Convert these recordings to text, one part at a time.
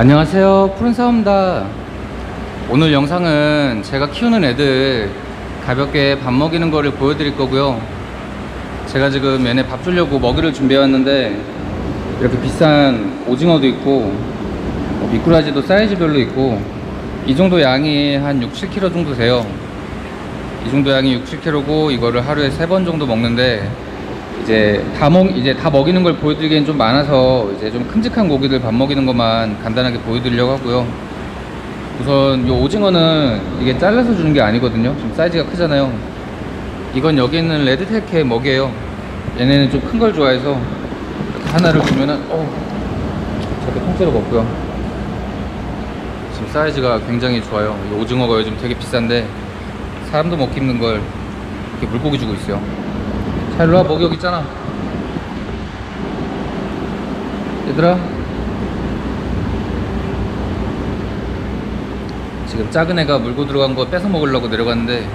안녕하세요, 푸른사우입니다. 오늘 영상은 제가 키우는 애들 가볍게 밥 먹이는 거를 보여드릴 거고요. 제가 지금 얘네 밥 주려고 먹이를 준비해 왔는데 이렇게 비싼 오징어도 있고 미꾸라지도 사이즈별로 있고 이 정도 양이 한 6~7kg 정도 돼요. 이 정도 양이 6~7kg고 이거를 하루에 3번 정도 먹는데 이제 다 먹이는 걸 보여드리기엔 좀 많아서 이제 좀 큼직한 고기들 밥 먹이는 것만 간단하게 보여드리려고 하고요. 우선 이 오징어는 이게 잘라서 주는 게 아니거든요. 좀 사이즈가 크잖아요. 이건 여기 있는 레드테크의 먹이에요. 얘네는 좀 큰 걸 좋아해서 하나를 주면은 저렇게 통째로 먹고요. 지금 사이즈가 굉장히 좋아요. 이 오징어가 요즘 되게 비싼데 사람도 먹기 힘든 걸 이렇게 물고기 주고 있어요. 자, 일로와. 먹이 여기 있잖아. 얘들아, 지금 작은 애가 물고 들어간 거 뺏어 먹으려고 내려갔는데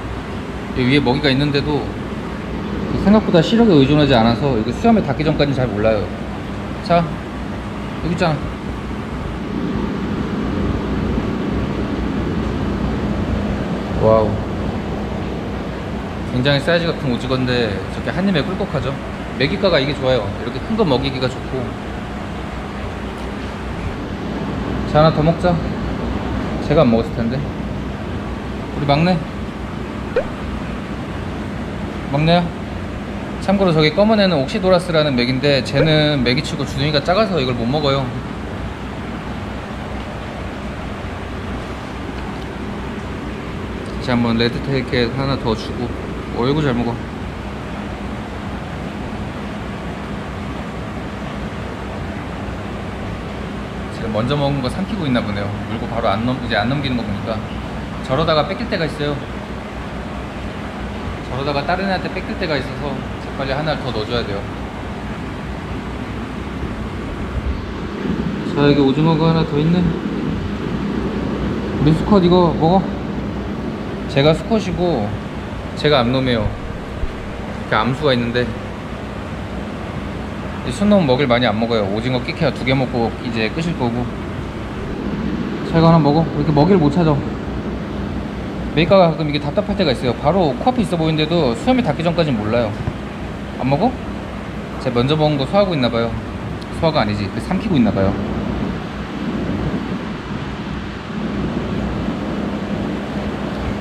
여기 위에 먹이가 있는데도 생각보다 시력에 의존하지 않아서 이거 수염에 닿기 전까지는 잘 몰라요. 자, 여기 있잖아. 와우, 굉장히 사이즈가 큰 오징어인데 저렇게 한 입에 꿀꺽하죠. 먹이가가 이게 좋아요. 이렇게 큰 거 먹이기가 좋고. 자, 하나 더 먹자. 제가 안 먹었을 텐데. 우리 막내야. 참고로 저기 검은 애는 옥시도라스라는 맥인데 쟤는 맥이치고 주둥이가 작아서 이걸 못 먹어요. 다시 한번 레드테이크 하나 더 주고. 어이구, 잘 먹어. 제가 먼저 먹은 거 삼키고 있나 보네요. 물고 바로 이제 안 넘기는 거 보니까 저러다가 뺏길 때가 있어요. 저러다가 다른 애한테 뺏길 때가 있어서 재빨리 하나를 더 넣어줘야 돼요. 자, 여기 오징어가 하나 더 있네. 우리 수컷 이거 먹어. 제가 수컷이고 제가 암놈이에요. 이렇게 암수가 있는데 순놈은 먹일 많이 안 먹어요. 오징어 끼케야 2개 먹고 이제 끄실 거고. 자, 이거 하나 먹어. 이렇게 먹이를 못 찾아. 메이카가 가끔 이게 답답할 때가 있어요. 바로 코앞에 있어 보이는데도 수염이 닿기 전까지는 몰라요. 안 먹어? 제가 먼저 먹은 거 소화하고 있나 봐요. 소화가 아니지, 삼키고 있나 봐요.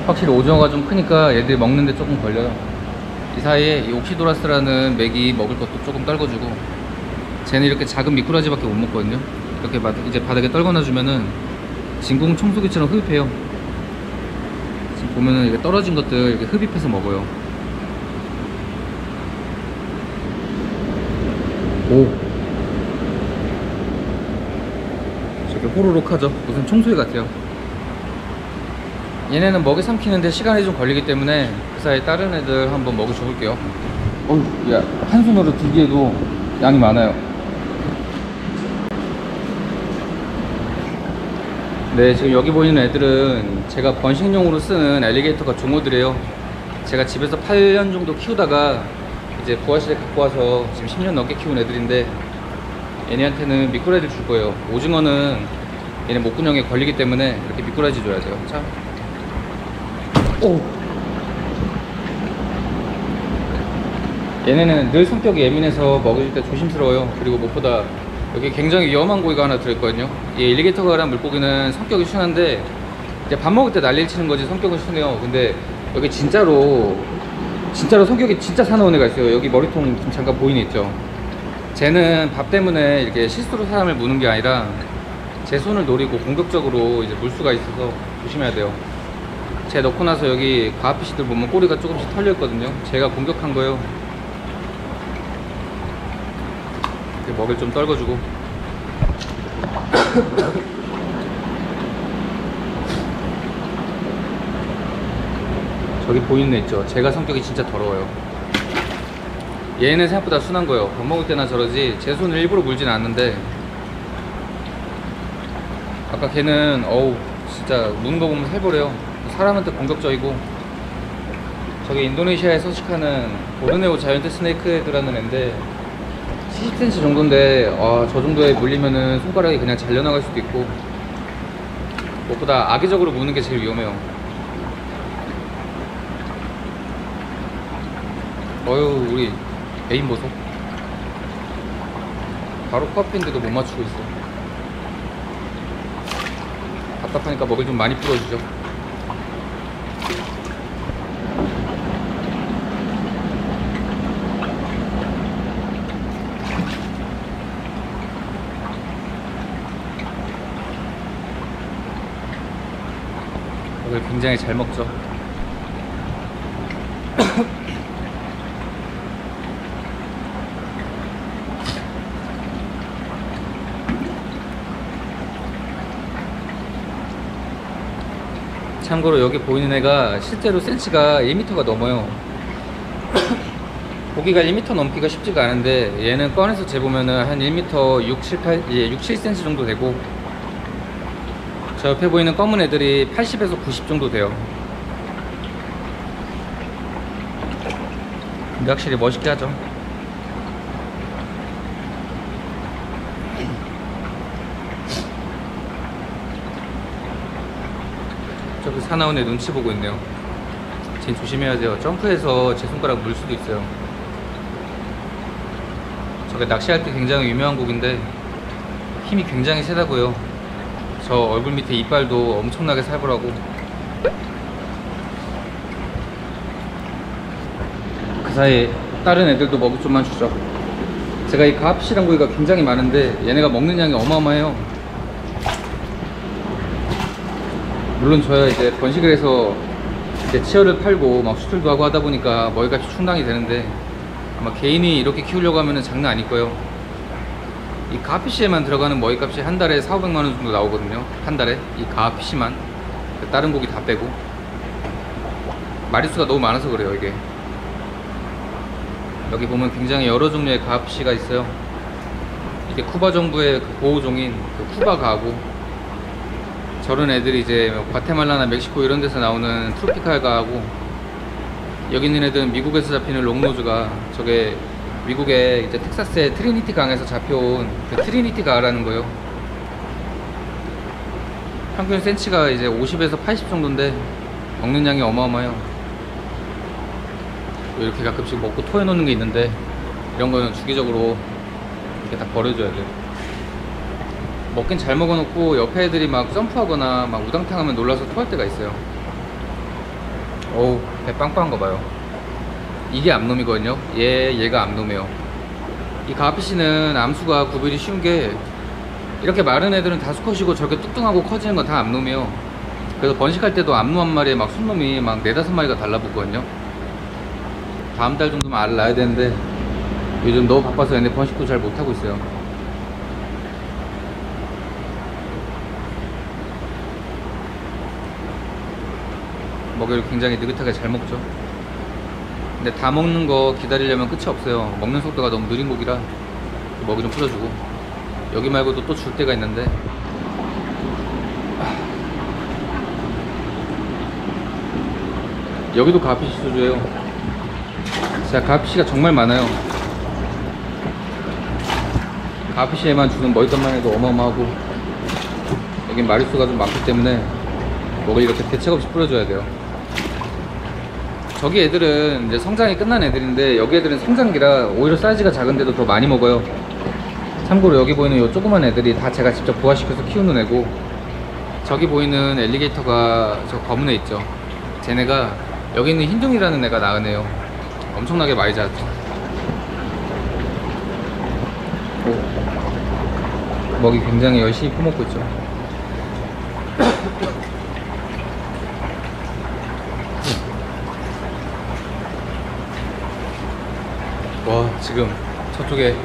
확실히 오징어가 좀 크니까 얘들이 먹는데 조금 걸려요. 이 사이에 이 옥시도라스라는 맥이 먹을 것도 조금 떨궈주고. 쟤는 이렇게 작은 미꾸라지밖에 못 먹거든요. 이렇게 이제 바닥에 떨궈놔주면은 진공 청소기처럼 흡입해요. 지금 보면은 이렇게 떨어진 것들 이렇게 흡입해서 먹어요. 오, 저게 호로록하죠. 무슨 청소기 같아요. 얘네는 먹이 삼키는데 시간이 좀 걸리기 때문에 그 사이 다른 애들 한번 먹이 줘볼게요. 어휴, 야, 한 손으로 들기에도 양이 많아요. 네, 지금 여기 보이는 애들은 제가 번식용으로 쓰는 엘리게이터가 종어들이에요. 제가 집에서 8년 정도 키우다가 이제 부화실에 갖고 와서 지금 10년 넘게 키운 애들인데 얘네한테는 미꾸라지를 줄 거예요. 오징어는 얘네 목구멍에 걸리기 때문에 이렇게 미꾸라지 줘야 돼요. 자. 오. 얘네는 늘 성격이 예민해서 먹여줄 때 조심스러워요. 그리고 무엇보다 여기 굉장히 위험한 고기가 하나 들어있거든요. 이 엘리게이터가란 물고기는 성격이 순한데 이제 밥 먹을 때 난리를 치는 거지 성격은 순해요. 근데 여기 진짜로 성격이 진짜 사나운 애가 있어요. 여기 머리통 지금 잠깐 보이는 있죠. 쟤는 밥 때문에 이렇게 실수로 사람을 무는 게 아니라 제 손을 노리고 공격적으로 이제 물 수가 있어서 조심해야 돼요. 제 넣고 나서 여기 가피씨들 보면 꼬리가 조금씩 털려 있거든요. 제가 공격한 거예요. 이렇게 먹을 좀 떨궈주고. 저기 보이는 애 있죠. 제가 성격이 진짜 더러워요. 얘는 생각보다 순한 거예요. 밥 먹을 때나 저러지 제 손을 일부러 물진 않는데 아까 걔는 어우 진짜 무는 거 보면 살벌해요. 사람한테 공격적이고. 저기 인도네시아에 서식하는 보르네오 자이언트 스네이크 애들이라는 애인데 70cm 정도인데 저 정도에 물리면은 손가락이 그냥 잘려나갈 수도 있고 무엇보다 악의적으로 무는 게 제일 위험해요. 어휴, 우리 애인 보소. 바로 코앞인데도 못 맞추고 있어. 답답하니까 먹을 좀 많이 뿌려주죠. 먹을 굉장히 잘 먹죠. 참고로 여기 보이는 애가 실제로 센치가 1m가 넘어요. 고기가 1m 넘기가 쉽지가 않은데 얘는 꺼내서 재보면은 한 1m 6, 7cm 정도 되고, 저 옆에 보이는 검은 애들이 80에서 90 정도 돼요. 근데 확실히 멋있게 하죠. 저기 사나운 애 눈치 보고 있네요. 쟨 조심해야 돼요. 점프해서 제 손가락 물 수도 있어요. 저게 낚시할 때 굉장히 유명한 고기인데 힘이 굉장히 세다고요. 저 얼굴 밑에 이빨도 엄청나게 살벌하고. 그 사이 다른 애들도 먹을 좀만 주죠. 제가 이 가피씨란 고기가 굉장히 많은데 얘네가 먹는 양이 어마어마해요. 물론 저야 이제 번식을 해서 이제 치어를 팔고 막 수출도 하고 하다 보니까 머리값이 충당이 되는데, 아마 개인이 이렇게 키우려고 하면은 장난 아닐 거예요. 이 가피씨에만 들어가는 머리값이 한 달에 4,500만 원 정도 나오거든요. 한 달에 이 가피씨만, 다른 고기 다 빼고. 마리수가 너무 많아서 그래요. 이게 여기 보면 굉장히 여러 종류의 가피씨가 있어요. 이게 쿠바 정부의 그 보호종인 그 쿠바가고, 저런 애들이 이제 과테말라나 멕시코 이런 데서 나오는 트로피칼가하고, 여기 있는 애들은 미국에서 잡히는 롱노즈가, 저게 미국의 이제 텍사스의 트리니티 강에서 잡혀온 그 트리니티 가라는 거예요. 평균 센치가 이제 50에서 80 정도인데 먹는 양이 어마어마해요. 이렇게 가끔씩 먹고 토해놓는 게 있는데 이런 거는 주기적으로 이렇게 다 버려줘야 돼요. 먹긴 잘 먹어놓고 옆에 애들이 막 점프하거나 막 우당탕 하면 놀라서 토할 때가 있어요. 어우, 배 빵빵한 거 봐요. 이게 암놈이거든요. 얘가 암놈이에요. 이 가피씨는 암수가 구별이 쉬운 게, 이렇게 마른 애들은 다 수컷이고 저렇게 뚱뚱하고 커지는 건 다 암놈이에요. 그래서 번식할 때도 암놈 한 마리에 막 순놈이 막 4, 5마리가 달라붙거든요. 다음 달 정도면 알을 낳아야 되는데 요즘 너무 바빠서 얘네 번식도 잘 못하고 있어요. 먹이를 굉장히 느긋하게 잘 먹죠. 근데 다 먹는 거 기다리려면 끝이 없어요. 먹는 속도가 너무 느린 고기라 먹이 좀 뿌려주고. 여기 말고도 또 줄 데가 있는데, 여기도 가피씨 소주예요. 진짜 가피씨가 정말 많아요. 가피씨에만 주는 머리값만 해도 어마어마하고, 여긴 마리수가 좀 많기 때문에 먹을 이렇게 대책 없이 뿌려줘야 돼요. 저기 애들은 이제 성장이 끝난 애들인데, 여기 애들은 성장기라 오히려 사이즈가 작은데도 더 많이 먹어요. 참고로 여기 보이는 이 조그만 애들이 다 제가 직접 부화시켜서 키우는 애고, 저기 보이는 엘리게이터가 저 검은 애 있죠. 쟤네가 여기 있는 흰둥이라는 애가 낳은 애요. 엄청나게 많이 자랐죠. 오, 먹이 굉장히 열심히 퍼먹고 있죠. 와, 지금 저쪽에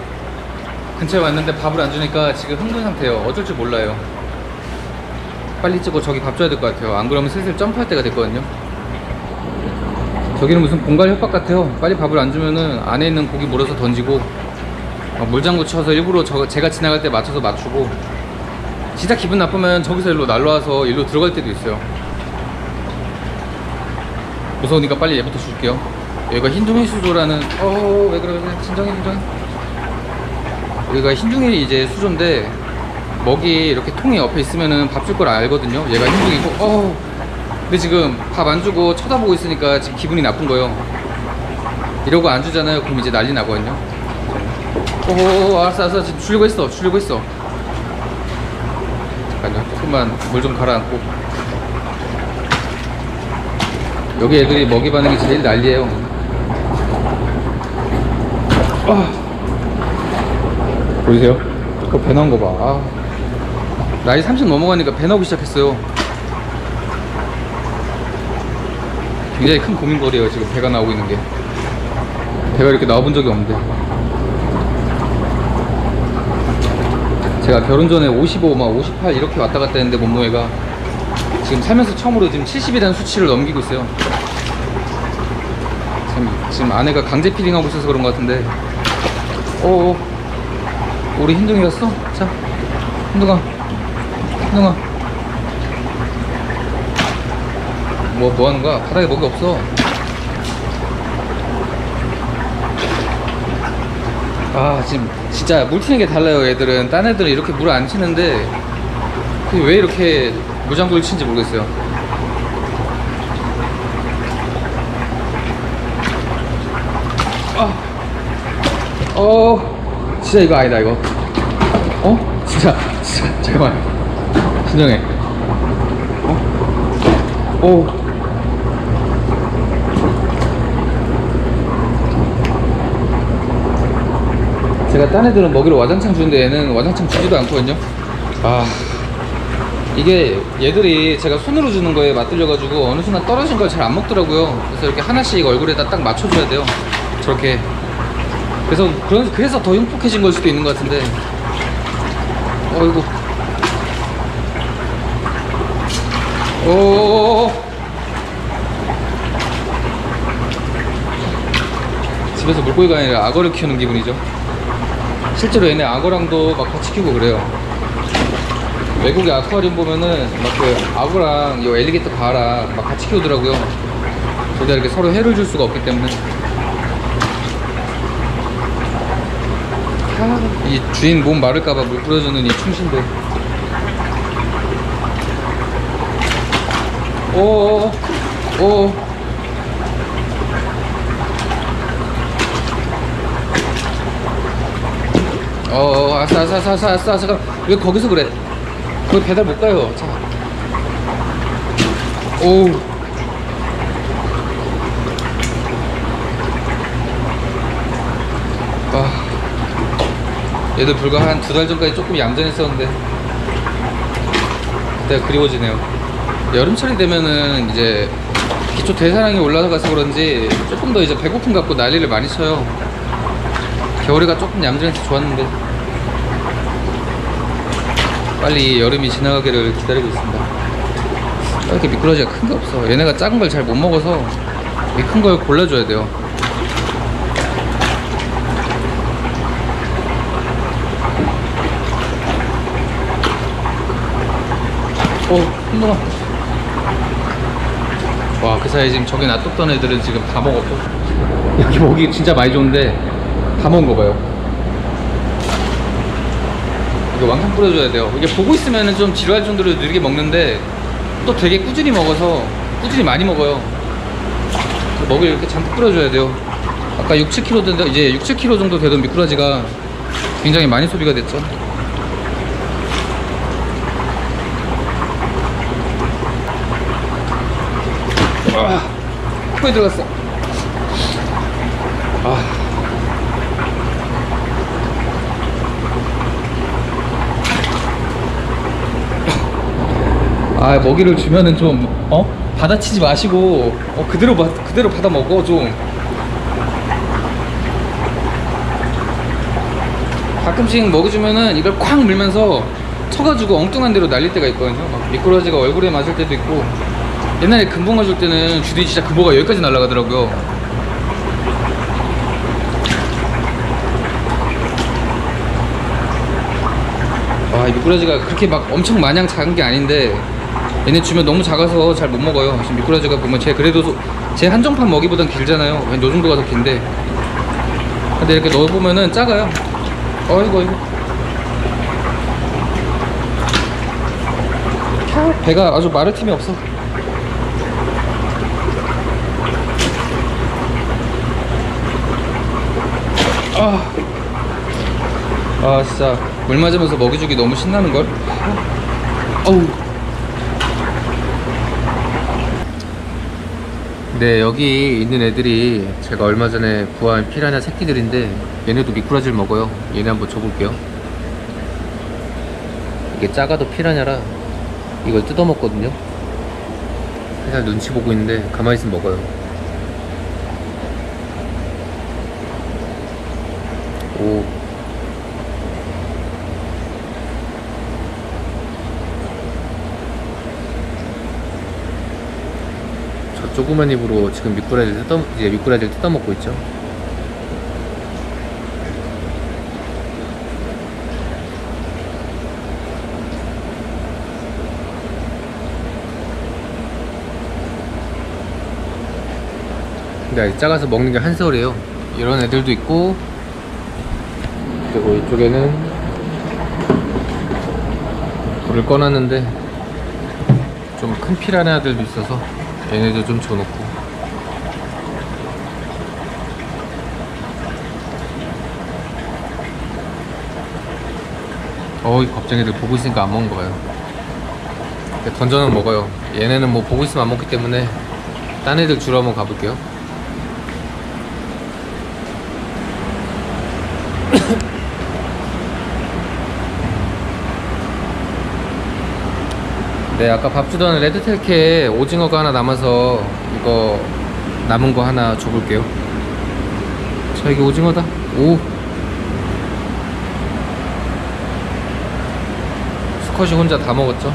근처에 왔는데 밥을 안 주니까 지금 흥분 상태예요. 어쩔 줄 몰라요. 빨리 찍고 저기 밥 줘야 될 것 같아요. 안 그러면 슬슬 점프할 때가 됐거든요. 저기는 무슨 공갈 협박 같아요. 빨리 밥을 안 주면은 안에 있는 고기 몰아서 던지고, 물장구 쳐서 일부러 제가 지나갈 때 맞춰서 맞추고, 진짜 기분 나쁘면 저기서 일로 날라와서 일로 들어갈 때도 있어요. 무서우니까 빨리 얘부터 줄게요. 여기가 흰둥이 수조라는, 왜 그러냐, 진정해. 여기가 흰둥이 이제 수조인데, 먹이 이렇게 통이 옆에 있으면은 밥 줄 걸 알거든요. 얘가 힘들고 어우, 근데 지금 밥 안 주고 쳐다보고 있으니까 지금 기분이 나쁜 거예요. 이러고 안 주잖아요. 그럼 이제 난리 나거든요. 오, 알았어, 알았어. 지금 주려고 했어, 주려고 했어. 잠깐요, 조금만 물 좀 가라앉고. 여기 애들이 먹이 반응이 제일 난리예요. 아, 보이세요? 그 배 나온 거 봐. 아, 나이 30 넘어가니까 배 나오기 시작했어요. 굉장히 큰 고민거리예요. 지금 배가 나오고 있는 게. 배가 이렇게 나와본 적이 없는데. 제가 결혼 전에 55, 막 58 이렇게 왔다 갔다 했는데 몸무게가 지금 살면서 처음으로 지금 70이라는 수치를 넘기고 있어요. 지금 아내가 강제 피딩하고 있어서 그런 것 같은데. 어어, 우리 흰둥이 갔어? 자, 흰둥아, 흰둥아. 뭐 하는 거야? 바닥에 먹이 없어. 아, 지금 진짜 물 튀는 게 달라요. 애들은, 딴 애들은 이렇게 물 안 튀는데 왜 이렇게 무장구를 치는지 모르겠어요. 아, 어, 진짜 이거 아니다 이거. 어? 진짜 잠깐만. 진정해. 어? 오. 제가 딴 애들은 먹이로 와장창 주는데 얘는 와장창 주지도 않거든요. 아, 이게 얘들이 제가 손으로 주는 거에 맞들려가지고 어느 순간 떨어진 걸 잘 안 먹더라고요. 그래서 이렇게 하나씩 얼굴에다 딱 맞춰줘야 돼요. 저렇게. 그래서 더 흉폭해진 걸 수도 있는 것 같은데. 어이구. 오. 집에서 물고기가 아니라 악어를 키우는 기분이죠. 실제로 얘네 악어랑도 막 같이 키우고 그래요. 외국의 아쿠아리움 보면은 막 그 악어랑 요 엘리게이터 바랑 막 같이 키우더라고요. 둘 다 이렇게 서로 해를 줄 수가 없기 때문에. 이 주인 몸 마를까봐 물 뿌려주는 이 충신들. 오오오, 오오. 어어, 아싸, 아싸, 아싸, 아싸, 아싸. 왜 거기서 그래? 거기 배달 못 가요. 자, 오우. 아, 얘들 불과 한 두 달 전까지 조금 얌전했었는데 그때가 그리워지네요. 여름철이 되면은 이제 기초 대사량이 올라가서 그런지 조금 더 이제 배고픔 갖고 난리를 많이 쳐요. 겨울이가 조금 얌전해서 좋았는데 빨리 여름이 지나가기를 기다리고 있습니다. 왜 이렇게 미꾸라지가 큰 게 없어? 얘네가 작은 걸 잘 못 먹어서 이 큰 걸 골라줘야 돼요. 오, 힘들어. 와, 그 사이 지금 저기 놔뒀던 애들은 지금 다 먹었고. 여기 먹이 진짜 많이 좋은데 다 먹은 거 봐요. 이거 왕창 뿌려줘야 돼요. 이게 보고 있으면 좀 지루할 정도로 느리게 먹는데 또 되게 꾸준히 먹어서 꾸준히 많이 먹어요. 먹이를 이렇게 잔뜩 뿌려줘야 돼요. 아까 6, 7kg 된다. 이제 6, 7kg 정도 되던 미꾸라지가 굉장히 많이 소비가 됐죠. 아, 코에 들어갔어. 아. 아, 먹이를 주면은 좀, 어? 받아치지 마시고, 어, 그대로 받아 먹어, 좀. 가끔씩 먹이 주면은 이걸 콱 밀면서 쳐가지고 엉뚱한 데로 날릴 때가 있거든요. 막 미꾸라지가 얼굴에 맞을 때도 있고. 옛날에 금붕어 줄 때는 주디 진짜 금붕어가 여기까지 날아가더라고요. 와, 이 미꾸라지가 그렇게 막 엄청 마냥 작은 게 아닌데 얘네 주면 너무 작아서 잘 못 먹어요. 지금 미꾸라지가 보면 제 그래도 제 한정판 먹이보단 길잖아요. 이 정도가 더 긴데. 근데 이렇게 넣어보면은 작아요. 어이구, 어이구. 배가 아주 마를 틈이 없어. 아 진짜 물 맞으면서 먹이주기 너무 신나는걸? 어우. 네, 여기 있는 애들이 제가 얼마 전에 구한 피라냐 새끼들인데 얘네도 미꾸라지를 먹어요. 얘네 한번 줘볼게요. 이게 작아도 피라냐라 이걸 뜯어먹거든요. 항상 눈치 보고 있는데 가만히 있으면 먹어요. 오. 저 조그만 입으로 지금 미꾸라지를 뜯어먹고 있죠. 근데 작아서 먹는 게 한설이에요. 이런 애들도 있고, 그리고 이쪽에는 불을 꺼놨는데 좀 큰 피라냐들도 있어서 얘네도 좀 줘놓고. 어이 겁쟁이들 보고 있으니까 안 먹는 거예요. 던져는 먹어요. 얘네는 뭐 보고 있으면 안 먹기 때문에 딴 애들 주러 한번 가볼게요. 네, 아까 밥 주던 레드테크에 오징어가 하나 남아서 이거 남은 거 하나 줘볼게요. 자, 이게 오징어다. 오, 수컷이 혼자 다 먹었죠.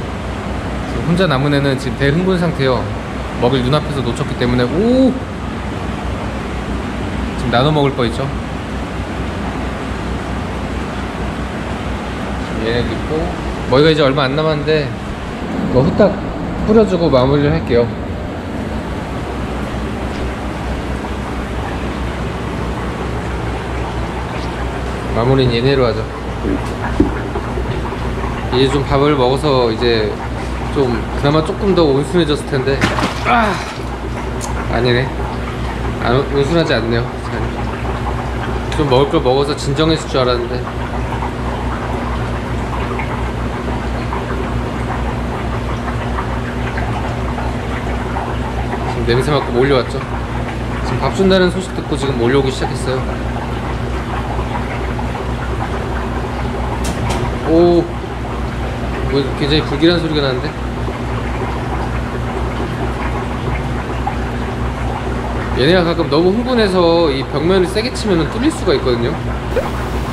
혼자 남은 애는 지금 대흥분 상태요. 먹을 눈앞에서 놓쳤기 때문에. 오, 지금 나눠 먹을 뻔했죠. 얘네도 있고, 먹이가 이제 얼마 안 남았는데 이거 후딱 뿌려주고 마무리를 할게요. 마무리는 얘네로 하죠. 이제 좀 밥을 먹어서 이제 좀 그나마 조금 더 온순해졌을 텐데. 아! 아니네. 안 온순하지 않네요. 좀 먹을 걸 먹어서 진정했을 줄 알았는데. 냄새 맡고 몰려왔죠. 지금 밥 준다는 소식 듣고 지금 몰려오기 시작했어요. 오, 뭐 굉장히 불길한 소리가 나는데. 얘네가 가끔 너무 흥분해서 이 벽면을 세게 치면 뚫릴 수가 있거든요.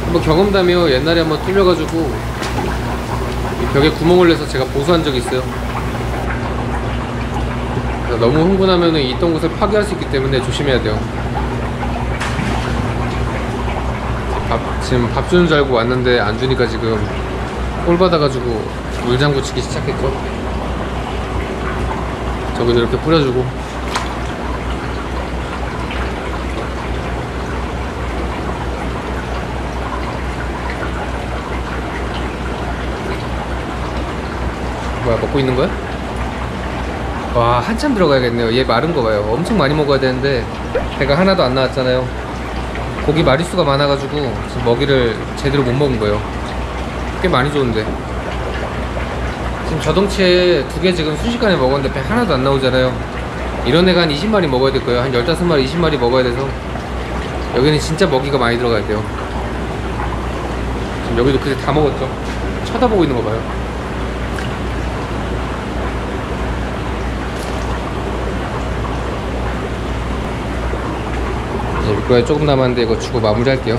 한번 경험담이요. 옛날에 한번 뚫려가지고 이 벽에 구멍을 내서 제가 보수한 적이 있어요. 너무 흥분하면 있던 곳을 파괴할 수 있기 때문에 조심해야 돼요. 지금 밥 주는 줄 알고 왔는데 안 주니까 지금 꼴 받아가지고 물장구 치기 시작했죠. 저기도 이렇게 뿌려주고. 뭐야, 먹고 있는 거야? 와, 한참 들어가야겠네요. 얘 마른 거 봐요. 엄청 많이 먹어야 되는데 배가 하나도 안 나왔잖아요. 고기 마리수가 많아가지고 지금 먹이를 제대로 못 먹은 거예요. 꽤 많이 줬는데. 지금 저덩치에 2개 지금 순식간에 먹었는데 배 하나도 안 나오잖아요. 이런 애가 한 20마리 먹어야 될 거예요. 한 15마리, 20마리 먹어야 돼서 여기는 진짜 먹이가 많이 들어가야 돼요. 지금 여기도 그새 다 먹었죠. 쳐다보고 있는 거 봐요. 이거에 조금 남았는데 이거 주고 마무리할게요.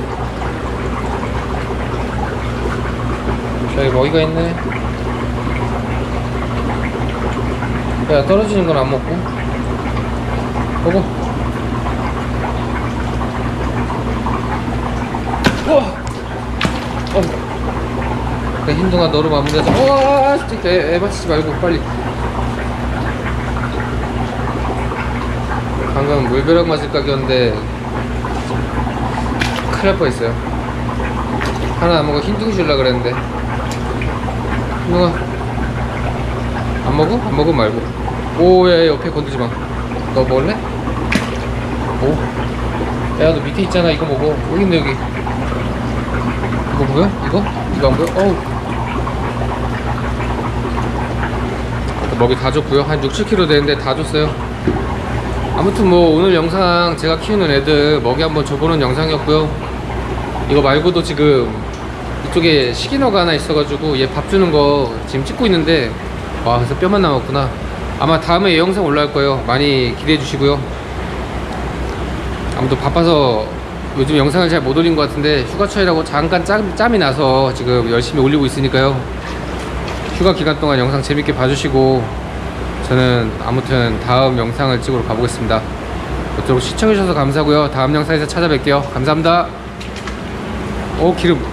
저기 먹이가 있네. 야, 떨어지는 건 안 먹고. 보고. 우와. 그래, 흰둥아 너로 마무리하자. 우와, 진짜 애 받치지 말고 빨리. 방금 물벼락 맞을 각이었는데 큰일 날 뻔했어요. 하나 안 먹어. 흰둥이 주려고 그랬는데. 흰둥아 안 먹어? 안 먹으면 말고. 오, 야, 야, 옆에 건들지 마. 너 먹을래? 오. 야, 너 밑에 있잖아. 이거 먹어. 여기 있네, 여기. 이거 뭐야? 이거? 이거 안 보여? 어우. 먹이 다 줬고요. 한 6~7kg 되는데 다 줬어요. 아무튼 뭐 오늘 영상 제가 키우는 애들 먹이 한번 줘보는 영상이었고요. 이거 말고도 지금 이쪽에 식인어가 하나 있어가지고 얘 밥 주는 거 지금 찍고 있는데, 와, 그래서 뼈만 남았구나. 아마 다음에 얘 영상 올라올 거예요. 많이 기대해 주시고요. 아무튼 바빠서 요즘 영상을 잘 못 올린 것 같은데, 휴가철이라고 잠깐 짬이 나서 지금 열심히 올리고 있으니까요. 휴가 기간 동안 영상 재밌게 봐주시고, 저는 아무튼 다음 영상을 찍으러 가보겠습니다. 시청해주셔서 감사하고요. 다음 영상에서 찾아뵐게요. 감사합니다. 오, 기름.